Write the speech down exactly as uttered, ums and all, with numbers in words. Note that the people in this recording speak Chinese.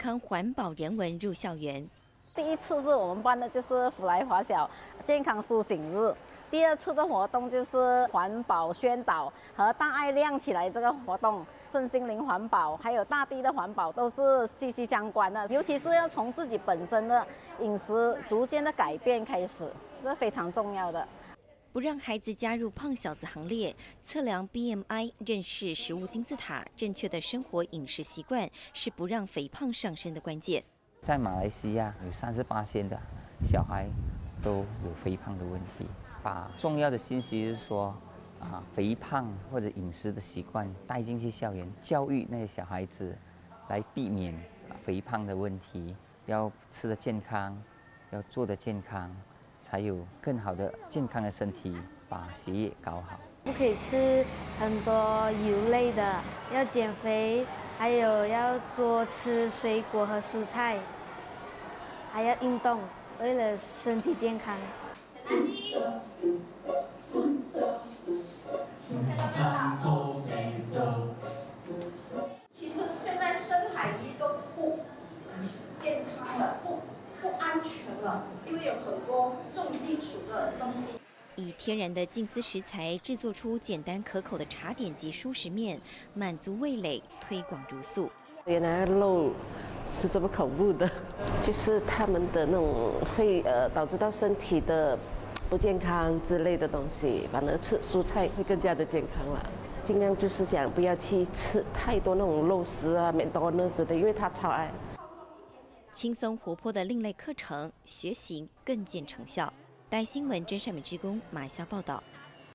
康环保人文入校园。第一次是我们办的就是福来华小健康苏醒日，第二次的活动就是环保宣导和大爱亮起来这个活动。 身心灵环保，还有大地的环保都是息息相关的，尤其是要从自己本身的饮食逐渐的改变开始，这非常重要的。不让孩子加入胖小子行列，测量 B M I、认识食物金字塔、正确的生活饮食习惯，是不让肥胖上升的关键。在马来西亚，有百分之三十八的小孩都有肥胖的问题。把重要的信息是说。 啊，肥胖或者饮食的习惯带进去校园，教育那些小孩子，来避免肥胖的问题。要吃得健康，要做得健康，才有更好的健康的身体，把学业搞好。不可以吃很多油类的，要减肥，还有要多吃水果和蔬菜，还要运动，为了身体健康。 其实现在深海鱼都不健康了，不不安全了，因为有很多重金属的东西。以天然的静思食材制作出简单可口的茶点及舒食面，满足味蕾，推广茹素。原来肉是这么恐怖的，就是他们的那种会呃导致到身体的。 不健康之类的东西，反而吃蔬菜会更加的健康了。尽量就是讲不要去吃太多那种肉食啊、面包那些的，因为他超爱。轻松活泼的另类课程，学习更见成效。台新闻真善美志工马夏报道。